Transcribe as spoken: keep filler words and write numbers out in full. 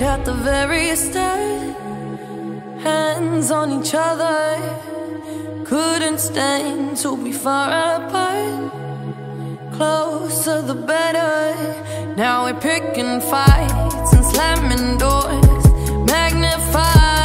right at the very start, hands on each other, couldn't stand to be far apart. Closer the better. Now we're picking fights and slamming doors, magnified.